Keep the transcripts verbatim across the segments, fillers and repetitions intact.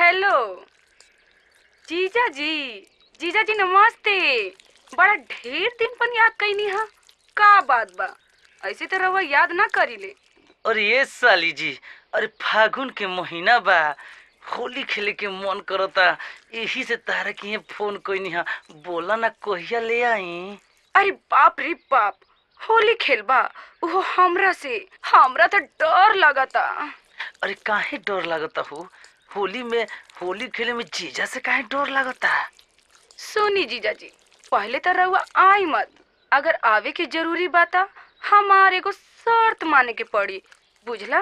Hello जीजा जी, जीजा जी नमस्ते। बड़ा ढेर दिन पर याद कईनी हा, का बात बा? ऐसे तो रवा याद ना करी ले। अरे ये साली जी, अरे फागुन के महीना बा, होली खेले के मन करता, यही से तारा के फोन कईनी हा। बोला ना कहिया ले आई। अरे बाप रे बाप, होली खेलबा? ओहो हमरा से, हमरा तो डर लगता। अरे काहे डर लगता हो? होली में होली खेले में जीजा से काहे डर लगता? सुनी जीजा जी, पहले तो रहुआ आई मत। अगर आवे की जरूरी बात हमारे को शर्त माने के पड़ी, बुझला?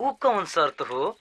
वो कौन शर्त हो?